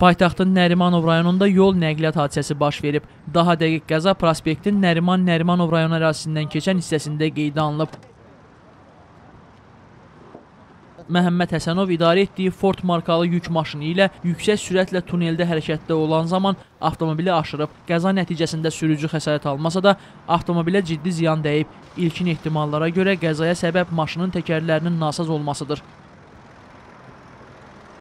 Paytaxtın Nərimanov rayonunda yol nəqliyyat hadisəsi baş verib. Daha dəqiq qəza prospektin Nərimanov rayonu ərazisindən keçən hissəsində qeydə alınıb. Məhəmməd Həsənov idarə etdiyi Ford markalı yük maşını ilə yüksək sürətlə tuneldə hərəkətdə olan zaman avtomobili aşırıb. Qəza nəticəsində sürücü xəsarət almasa da avtomobilə ciddi ziyan dəyib. İlkin ehtimallara görə qəzaya səbəb maşının təkərlərinin nasaz olmasıdır.